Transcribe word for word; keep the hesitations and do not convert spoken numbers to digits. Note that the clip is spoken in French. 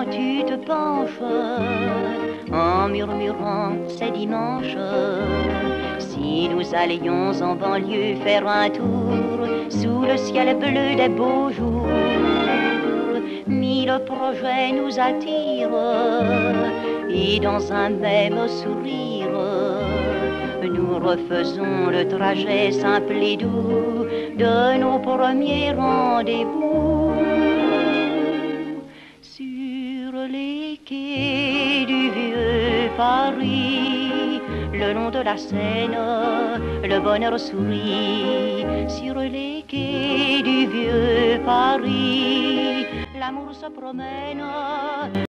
quand tu te penches, en murmurant ces dimanches. Si nous allions en banlieue faire un tour, sous le ciel bleu des beaux jours, mille projets nous attirent, et dans un même sourire, nous refaisons le trajet simple et doux de nos premiers rendez-vous. Sur les quais du vieux Paris, le long de la Seine, le bonheur sourit. Sur les quais du vieux Paris, l'amour se promène.